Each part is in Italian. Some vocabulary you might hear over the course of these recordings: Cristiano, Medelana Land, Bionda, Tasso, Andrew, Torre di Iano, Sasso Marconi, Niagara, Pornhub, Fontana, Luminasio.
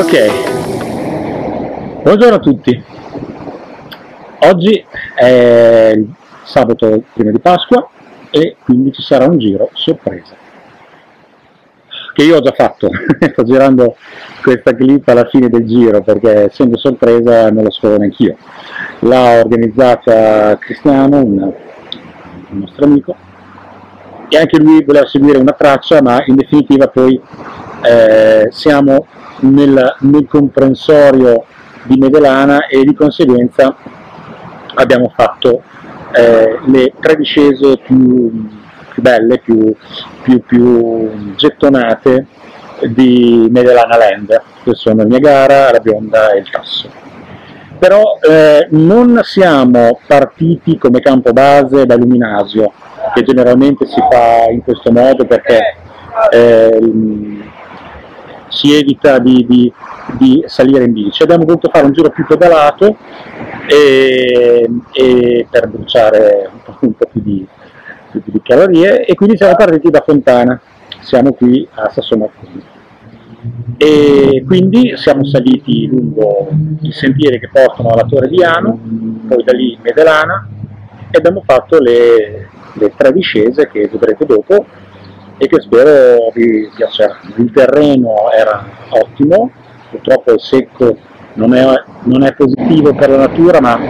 Ok, buongiorno a tutti. Oggi è sabato prima di Pasqua e quindi ci sarà un giro sorpresa che io ho già fatto. Sto girando questa clip alla fine del giro perché, essendo sorpresa, non la so neanche io. L'ha organizzata Cristiano, un nostro amico, e anche lui voleva seguire una traccia, ma in definitiva poi siamo nel comprensorio di Medelana e di conseguenza abbiamo fatto le tredicesime più belle, più gettonate di Medelana Land, che sono il Niagara, la Bionda e il Tasso. Però non siamo partiti come campo base da Luminasio, che generalmente si fa in questo modo perché si evita di salire in bici. Abbiamo voluto fare un giro più pedalato e per bruciare un po' più di calorie, e quindi siamo partiti da Fontana, siamo qui a Sasso Marconi, e quindi siamo saliti lungo i sentieri che portano alla Torre di Iano, poi da lì in Medelana, e abbiamo fatto le tre discese che vedrete dopo e che spero vi piaceranno. Il terreno era ottimo, purtroppo è secco, non è positivo per la natura, ma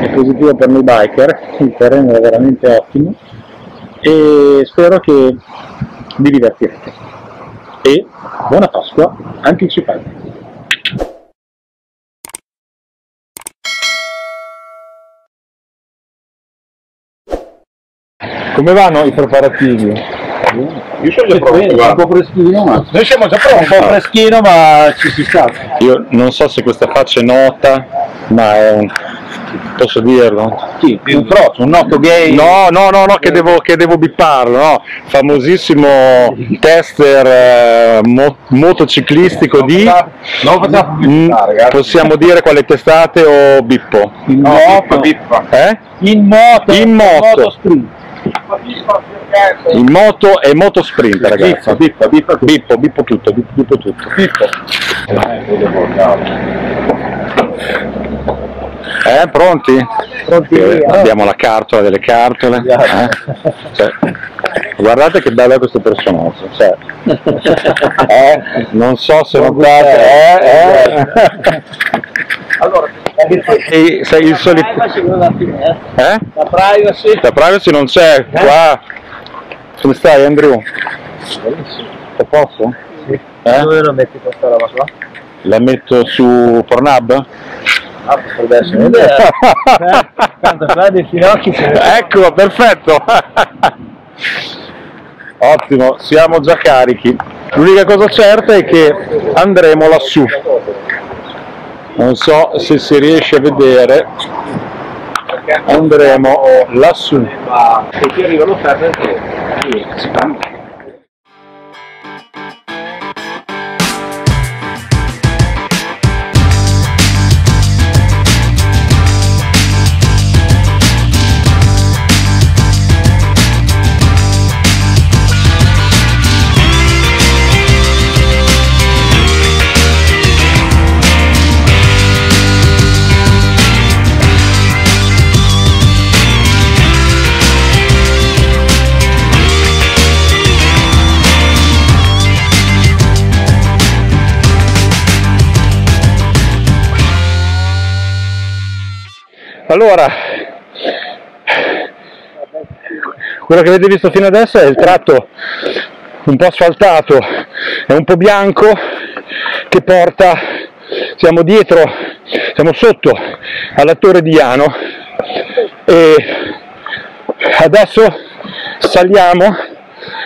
è positivo per noi biker. Il terreno era veramente ottimo e spero che vi divertirete, e buona Pasqua anticipata. Come vanno i preparativi? Io sono già pronto, un po' freschino, ma... Noi siamo già pronti! Un po' freschino, ma ci si sta. Io non so se questa faccia è nota, ma è un... posso dirlo? Sì, un trotto, un noto gay. No, che devo bipparlo, no? Famosissimo tester motociclistico di... Non facciamo bippare, ragazzi. Possiamo dire quale testate o bippo? In moto. Bippa. Eh? In moto. Sprint. In moto e moto sprint, ragazzi. Bippo tutto. Pronti? Abbiamo la cartola delle cartole. Cioè, guardate che bello è questo personaggio. Cioè, non so se notate. Allora, sei il solito. La privacy non c'è qua. Come stai, Andrew? A posto? Sì. Dove lo metti questa roba qua? La metto su Pornhub? Ah, potrebbe essere un'idea. Tanto fa dei finocchi. Ecco, perfetto. Ottimo, siamo già carichi. L'unica cosa certa è che andremo lassù. Non so se si riesce a vedere, andremo lassù. E ti arriva l'offerta del tempo. Allora, quello che avete visto fino adesso è il tratto un po' asfaltato e un po' bianco che porta, siamo sotto alla Torre di Iano, e adesso saliamo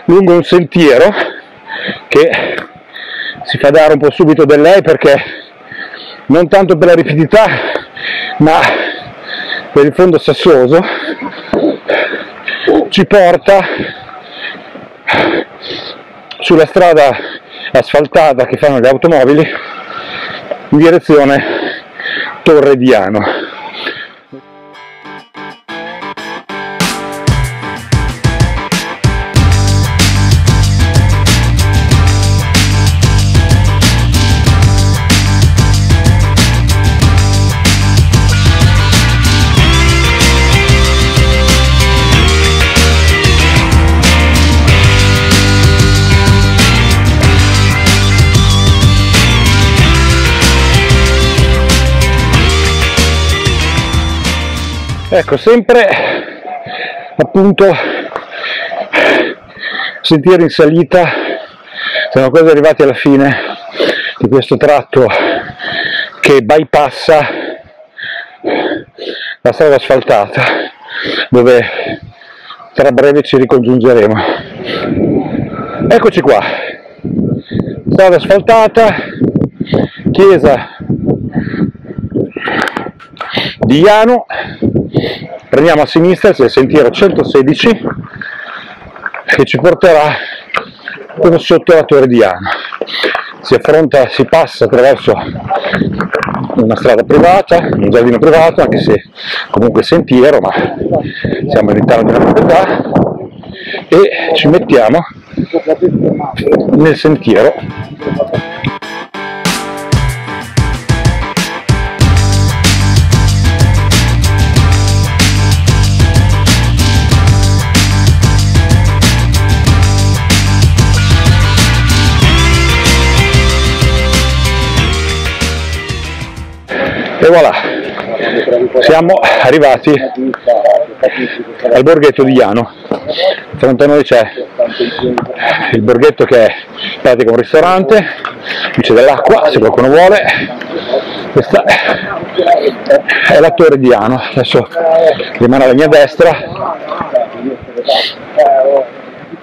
lungo un sentiero che si fa dare un po' subito del lei, perché non tanto per la ripidità ma per il fondo sassoso, ci porta sulla strada asfaltata che fanno le automobili in direzione Torre di Iano. Ecco, sempre appunto sentieri in salita, siamo quasi arrivati alla fine di questo tratto che bypassa la strada asfaltata, dove tra breve ci ricongiungeremo. Eccoci qua, strada asfaltata, chiesa di Iano, prendiamo a sinistra, c'è il sentiero 116 che ci porterà proprio sotto la Torre di Iano. Si passa attraverso una strada privata, un giardino privato, anche se comunque sentiero, ma siamo all'interno della proprietà, e ci mettiamo nel sentiero. E voilà, siamo arrivati al borghetto di Iano. Di fronte a noi c'è il borghetto, che è in pratica un ristorante, qui c'è dell'acqua se qualcuno vuole. Questa è la Torre di Iano, adesso rimane alla mia destra,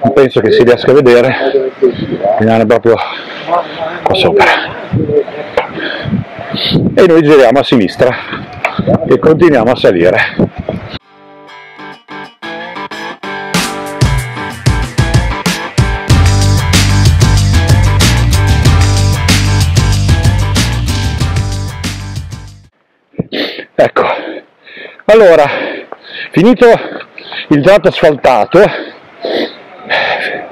non penso che si riesca a vedere, rimane proprio qua sopra. E noi giriamo a sinistra e continuiamo a salire. Ecco, allora, finito il tratto asfaltato,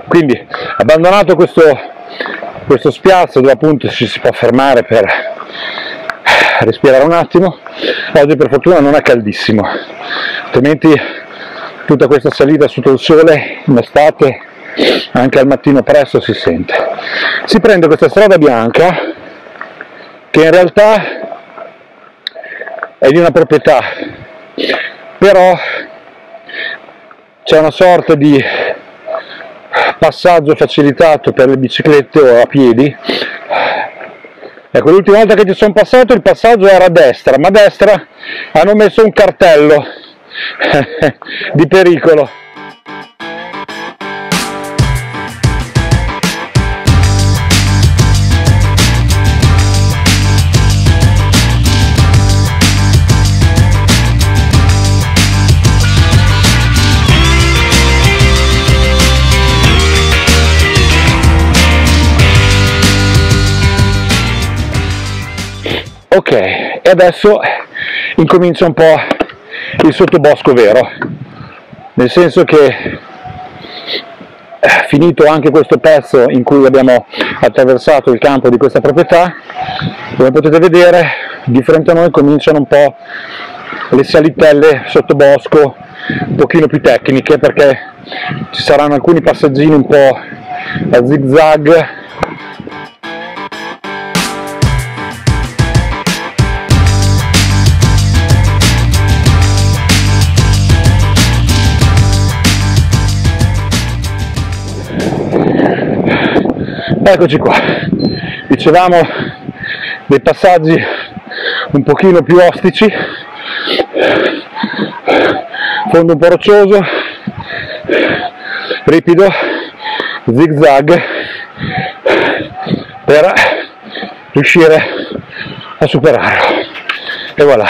quindi abbandonato questo spiazzo dove appunto ci si può fermare per respirare un attimo, oggi per fortuna non è caldissimo, altrimenti tutta questa salita sotto il sole in estate, anche al mattino presto, si sente. Si prende questa strada bianca che in realtà è di una proprietà, però c'è una sorta di passaggio facilitato per le biciclette o a piedi. Ecco, l'ultima volta che ci sono passato il passaggio era a destra, ma a destra hanno messo un cartello di pericolo. Ok, e adesso incomincia un po' il sottobosco vero, nel senso che finito anche questo pezzo in cui abbiamo attraversato il campo di questa proprietà, come potete vedere di fronte a noi cominciano un po' le salitelle sottobosco un pochino più tecniche, perché ci saranno alcuni passaggini un po' a zigzag. Eccoci qua, dicevamo dei passaggi un pochino più ostici, fondo un po' roccioso, ripido, zigzag, per riuscire a superarlo. E voilà.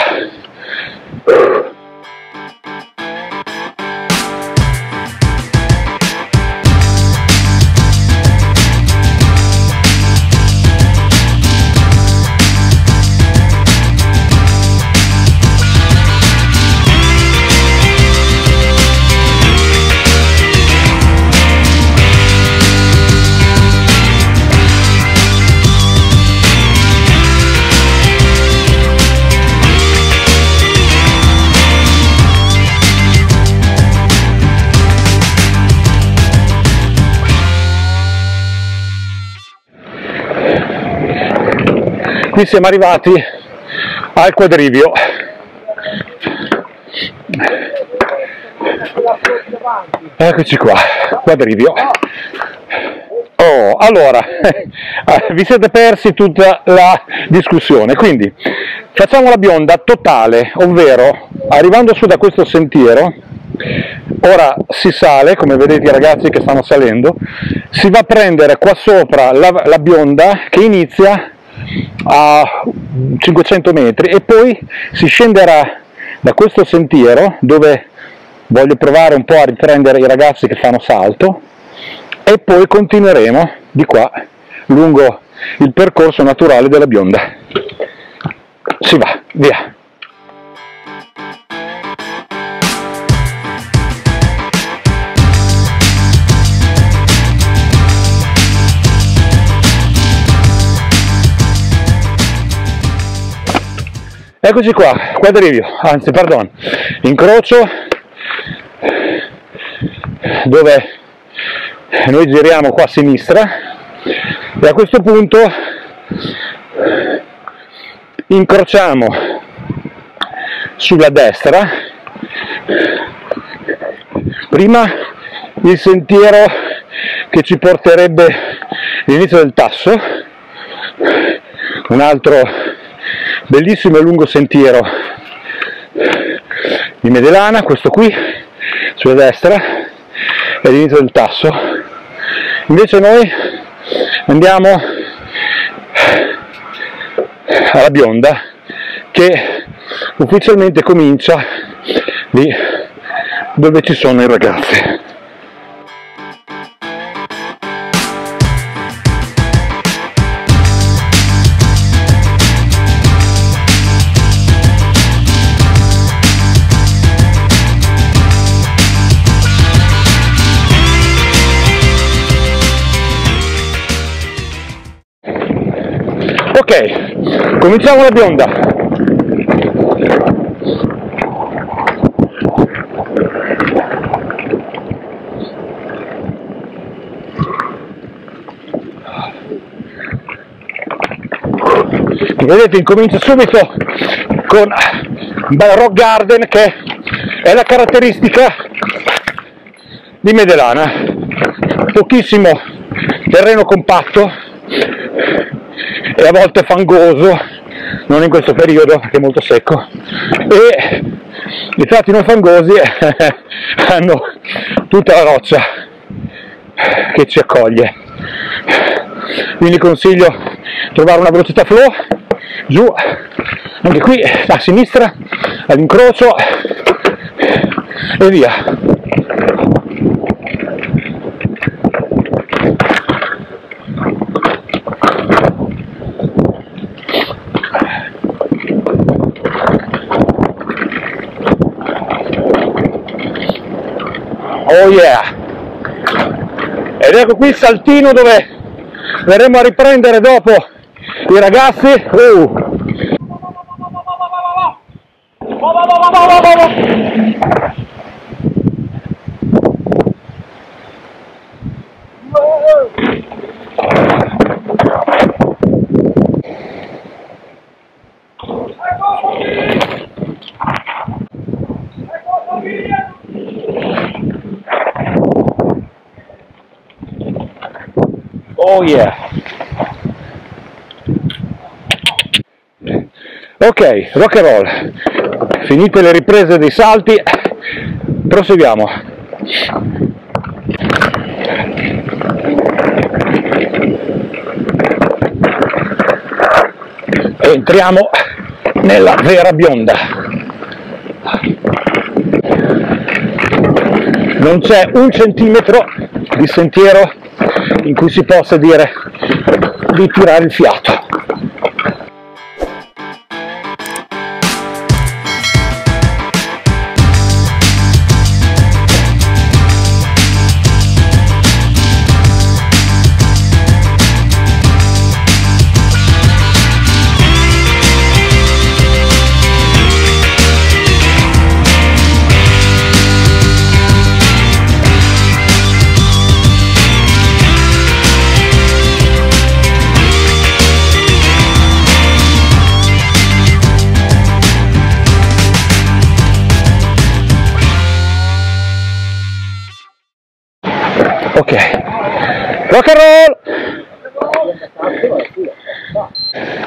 Qui siamo arrivati al quadrivio, Eccoci qua, quadrivio. Oh, allora, vi siete persi tutta la discussione, quindi facciamo la bionda totale, ovvero arrivando su da questo sentiero, ora si sale, come vedete i ragazzi che stanno salendo, si va a prendere qua sopra la bionda che inizia a 500 metri e poi si scenderà da questo sentiero dove voglio provare un po' a riprendere i ragazzi che fanno salto e poi continueremo di qua lungo il percorso naturale della bionda. Si va, via! Eccoci qua, quadrivio, anzi pardon, incrocio, dove noi giriamo qua a sinistra e a questo punto incrociamo sulla destra prima il sentiero che ci porterebbe all'inizio del Tasso, un altro bellissimo e lungo sentiero di Medelana, questo qui sulla destra è l'inizio del Tasso. Invece noi andiamo alla bionda che ufficialmente comincia lì dove ci sono i ragazzi. Ok, cominciamo la bionda. Vedete, incomincia subito con un bel rock garden che è la caratteristica di Medelana. Pochissimo terreno compatto e a volte fangoso, non in questo periodo che è molto secco, e i tratti non fangosi hanno tutta la roccia che ci accoglie, quindi consiglio di trovare una velocità flow giù, anche qui a sinistra all'incrocio e via. Oh yeah! Ed ecco qui il saltino dove verremo a riprendere dopo i ragazzi. Oh yeah! Ok, rock and roll, finite le riprese dei salti, proseguiamo. Entriamo nella vera bionda. Non c'è un centimetro di sentiero in cui si possa dire di tirare il fiato.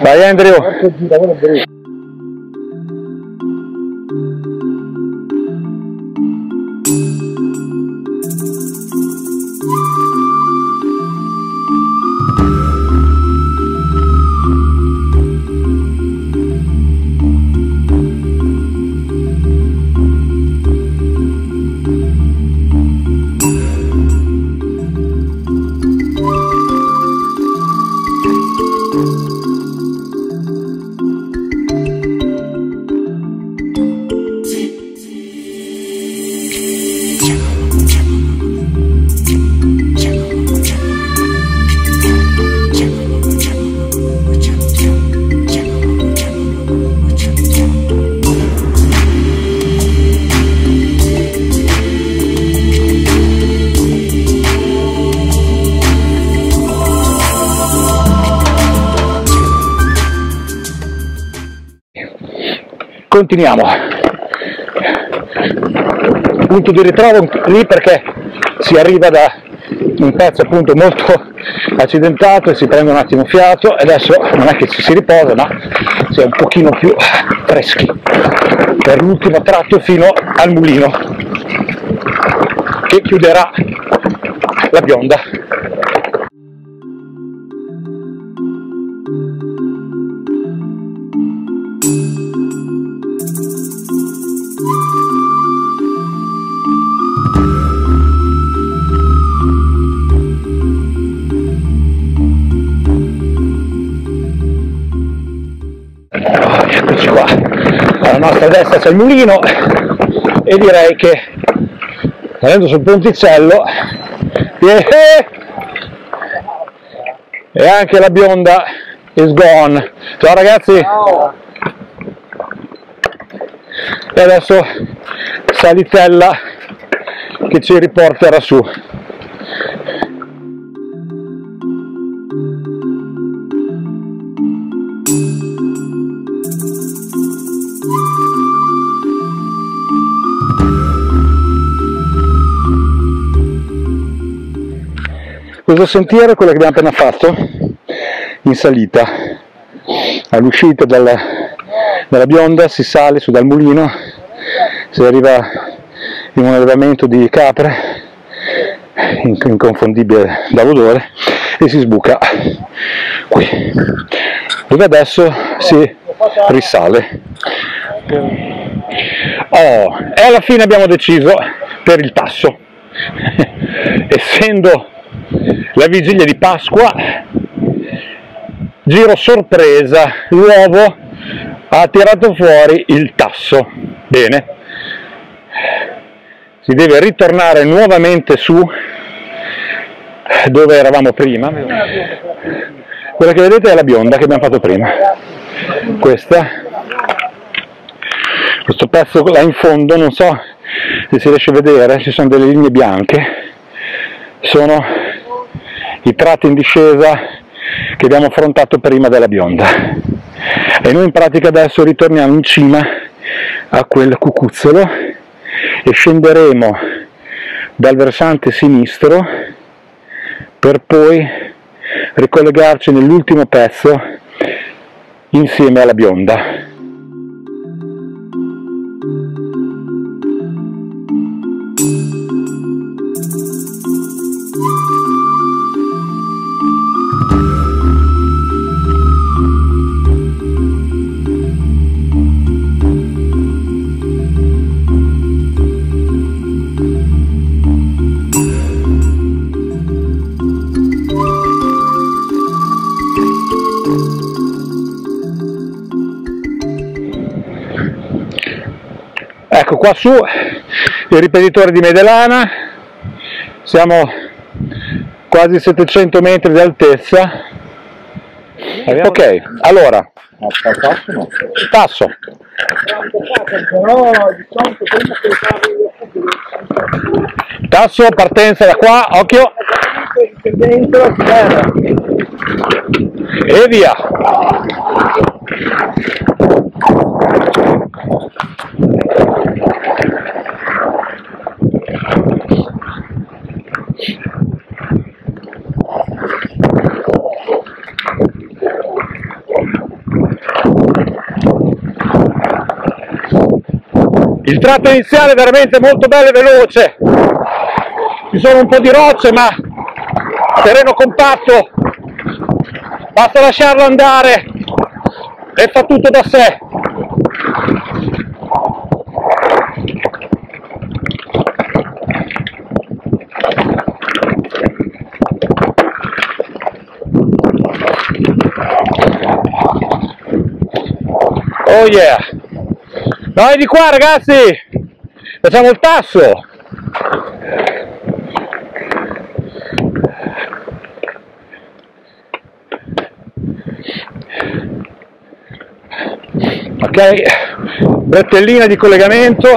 Vai Andrew! Continuiamo, punto di ritrovo lì perché si arriva da un pezzo appunto molto accidentato e si prende un attimo fiato e adesso non è che ci si riposa ma si è un pochino più freschi per l'ultimo tratto fino al mulino che chiuderà la Bionda. A destra c'è il mulino e direi che salendo sul ponticello e anche la Bionda is gone. Ciao ragazzi, ciao. E adesso salitella che ci riporterà su. Questo sentiero è quello che abbiamo appena fatto in salita, all'uscita dalla Bionda si sale su dal mulino, si arriva in un allevamento di capre inconfondibile dall'odore e si sbuca qui, dove adesso si risale. Oh, e alla fine abbiamo deciso per il Tasso, essendo la vigilia di Pasqua, giro sorpresa, l'uovo ha tirato fuori il Tasso. Bene, si deve ritornare nuovamente su dove eravamo prima. Quella che vedete è la Bionda che abbiamo fatto prima, questo pezzo là in fondo, non so se si riesce a vedere, ci sono delle linee bianche, sono i tratti in discesa che abbiamo affrontato prima della Bionda e noi in pratica adesso ritorniamo in cima a quel cucuzzolo e scenderemo dal versante sinistro per poi ricollegarci nell'ultimo pezzo insieme alla Bionda. Ecco qua su il ripetitore di Medelana, siamo quasi 700 metri di altezza. Ok, allora Tasso. Tasso, partenza da qua, occhio. E via. Il tratto iniziale è veramente molto bello e veloce, ci sono un po' di rocce ma terreno compatto, basta lasciarlo andare e fa tutto da sé. Oh yeah! Noi di qua ragazzi! Facciamo il Tasso! Ok, bretellina di collegamento.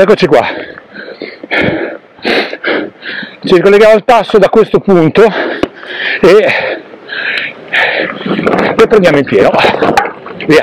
Eccoci qua, ci ricolleghiamo al Tasso da questo punto e prendiamo in pieno, via!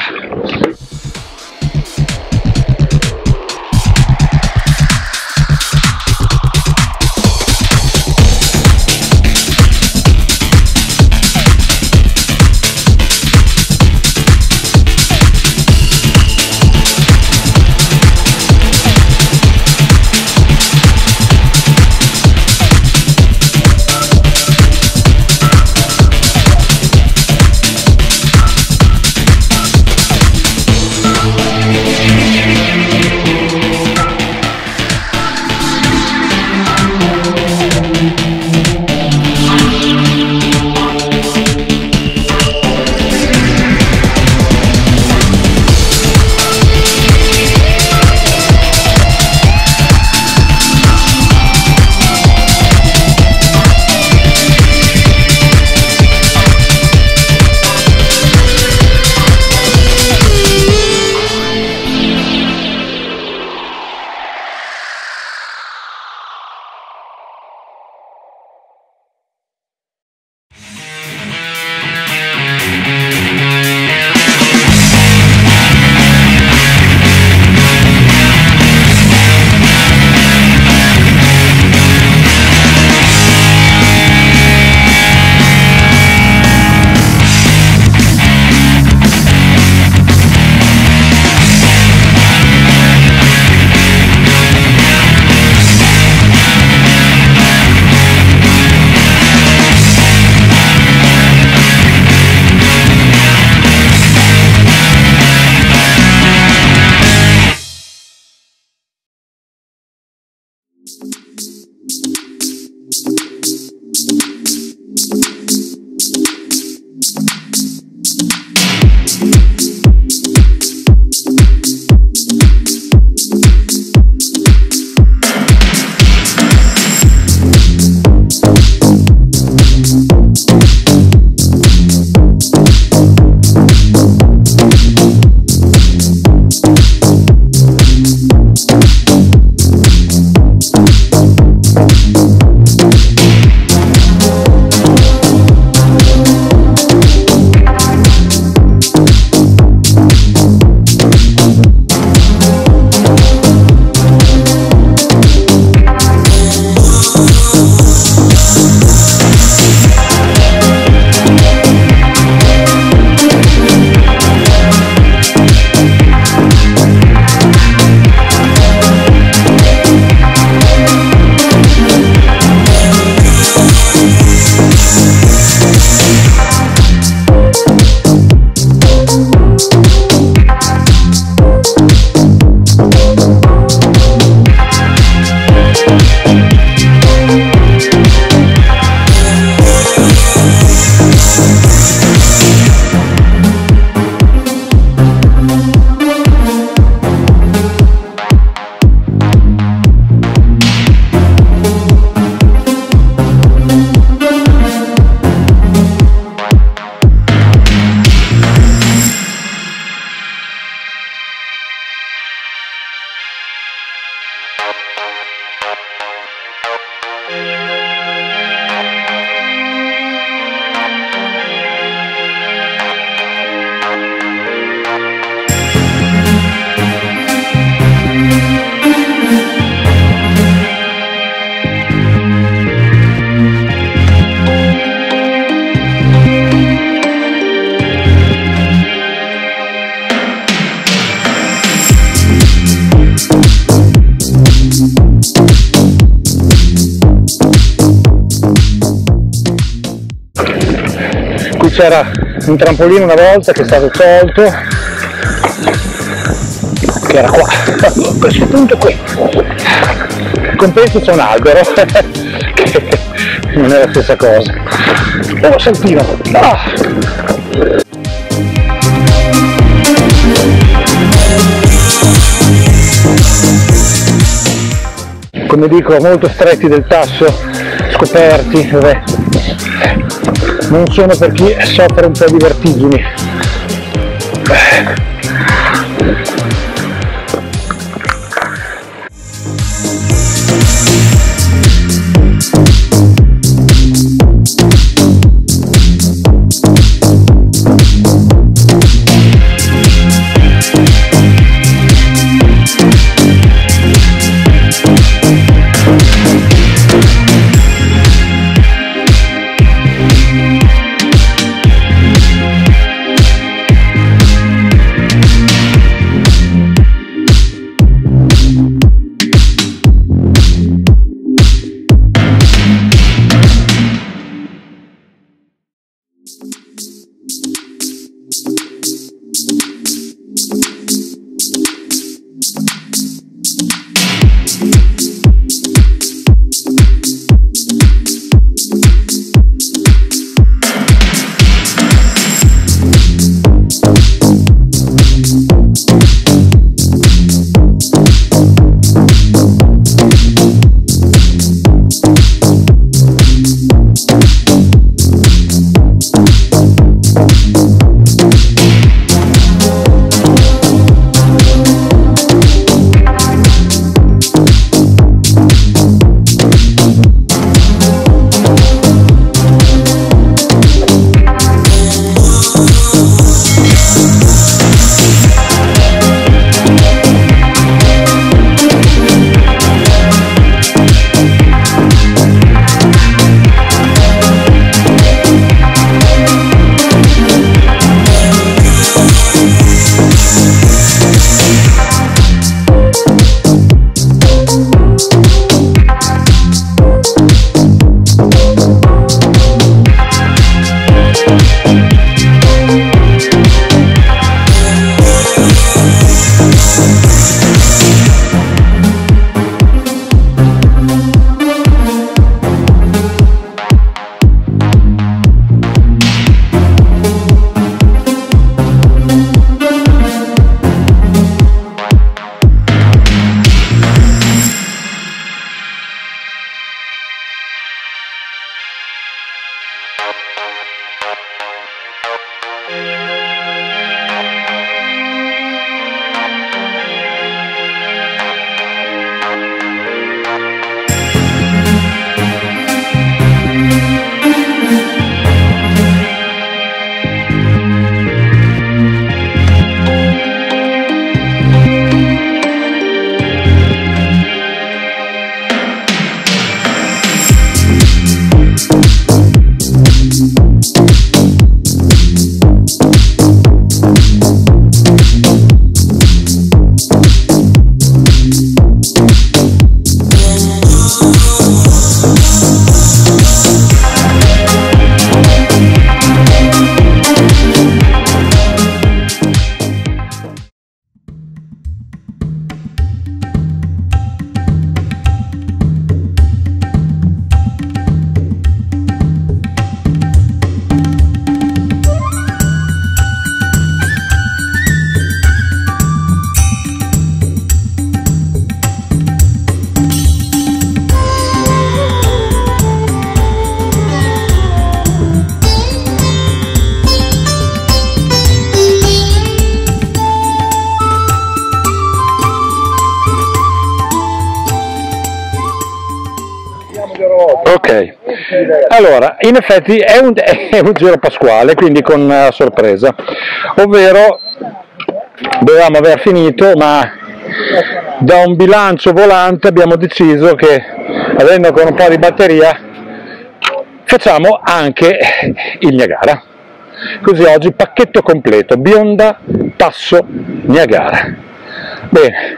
c'era un trampolino una volta che è stato tolto, che era qua, a questo punto qui. In compenso c'è un albero che non è la stessa cosa. Oh, sentino! Ah! Come dico, molto stretti del Tasso, scoperti, vabbè, non sono per chi soffre un po' di vertigini. Ok, allora in effetti è un giro pasquale, quindi con sorpresa, ovvero dovevamo aver finito, ma da un bilancio volante abbiamo deciso che, avendo ancora un po' di batteria, facciamo anche il Niagara, così oggi pacchetto completo, Bionda, Tasso, Niagara. Bene,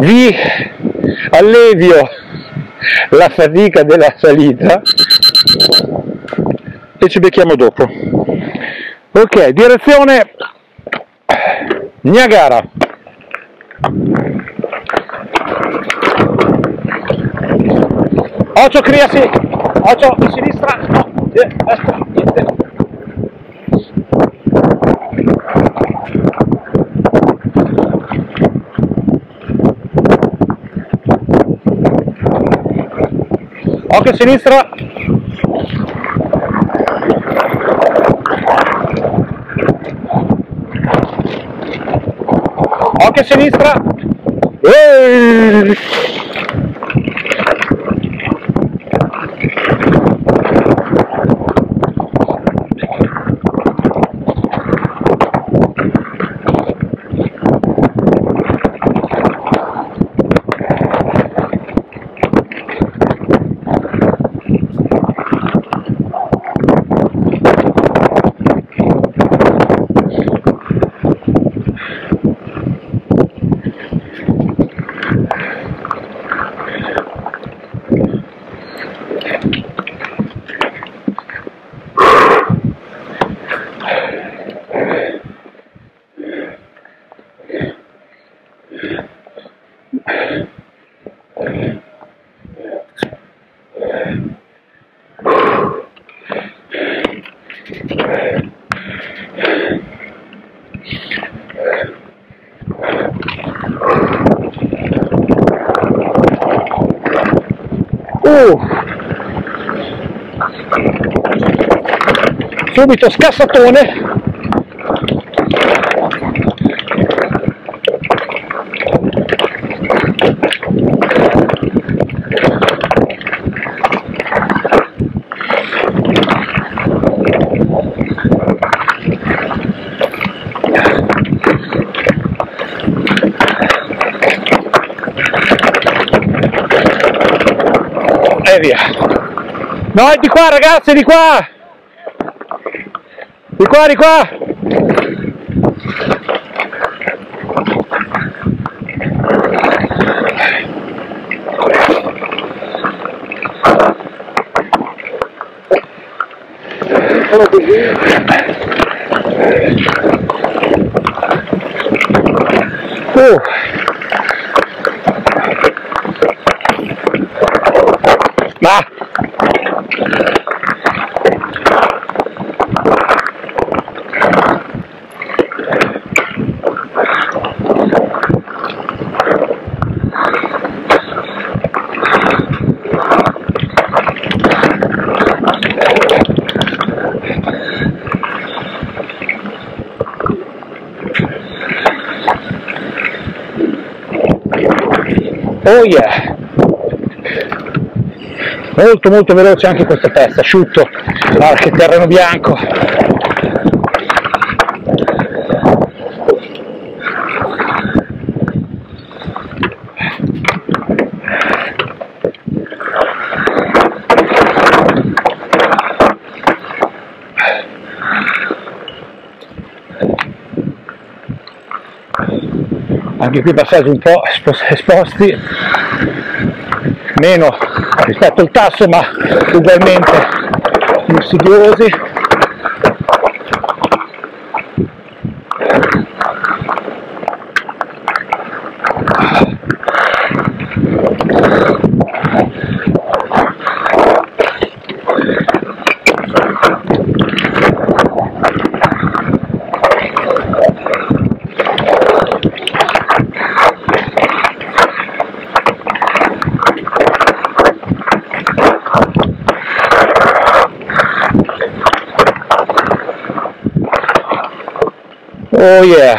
vi allevio la fatica della salita e ci becchiamo dopo. Ok, direzione Niagara. Occhio criasi, occhio di sinistra, no, di destra, niente. Occhio a sinistra. Occhio a sinistra. Ehi! Subito scassatone. E via. No, è di qua ragazzi, di qua! Di qua, di qua! Oh yeah! Molto molto veloce anche questa pezza, asciutto, ah, che terreno bianco! Anche qui passaggi un po' esposti, meno rispetto al Tasso ma ugualmente insidiosi. Oh yeah!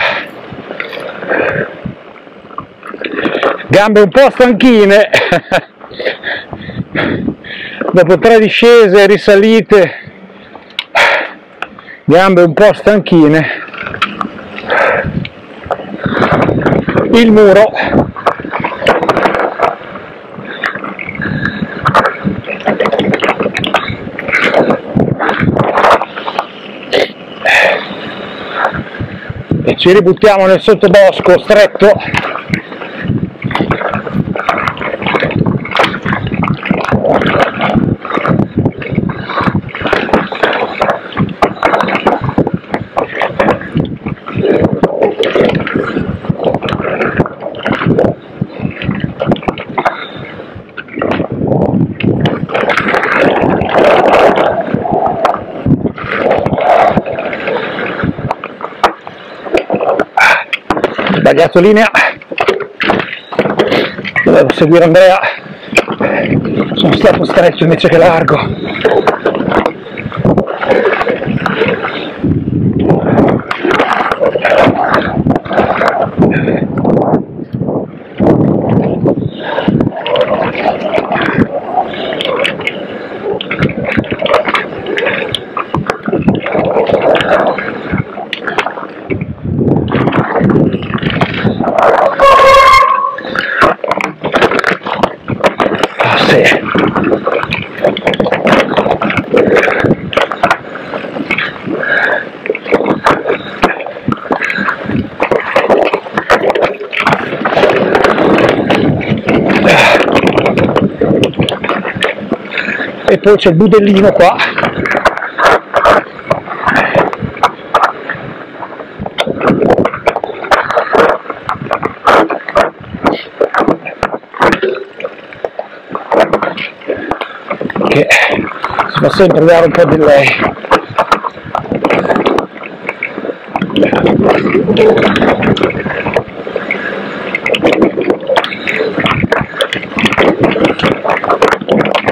Gambe un po' stanchine dopo tre discese, risalite, gambe un po' stanchine. Il muro. Ci ributtiamo nel sottobosco stretto. sbagliato linea, dovevo seguire Andrea, sono stato stretto invece che largo. E poi c'è il budellino qua. Che si può sempre dare un po' di lei.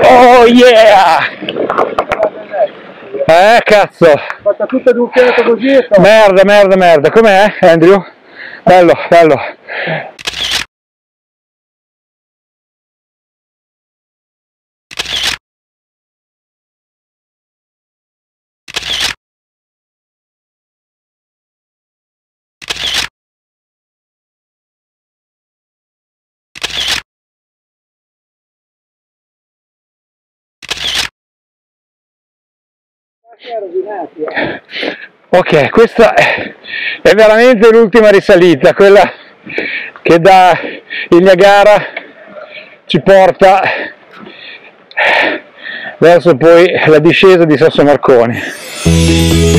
Oh yeah! Cazzo! Fatta tutta di un fiato così e sto... Merda, com'è Andrew? Bello! Ok, questa è veramente l'ultima risalita, quella che da il Niagara ci porta verso poi la discesa di Sasso Marconi.